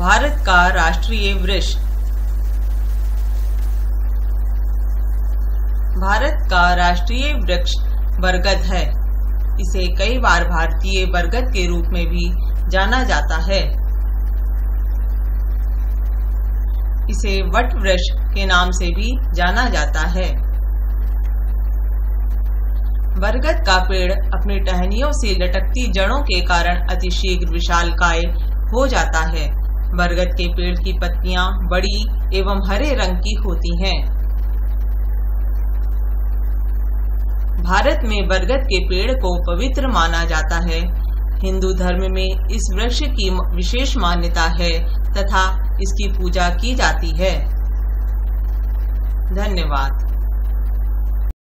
भारत का राष्ट्रीय वृक्ष। भारत का राष्ट्रीय वृक्ष बरगद है। इसे कई बार भारतीय बरगद के रूप में भी जाना जाता है। इसे वट वृक्ष के नाम से भी जाना जाता है। बरगद का पेड़ अपनी टहनियों से लटकती जड़ों के कारण अतिशीघ्र विशालकाय हो जाता है। बरगद के पेड़ की पत्तियां बड़ी एवं हरे रंग की होती हैं। भारत में बरगद के पेड़ को पवित्र माना जाता है। हिंदू धर्म में इस वृक्ष की विशेष मान्यता है तथा इसकी पूजा की जाती है। धन्यवाद।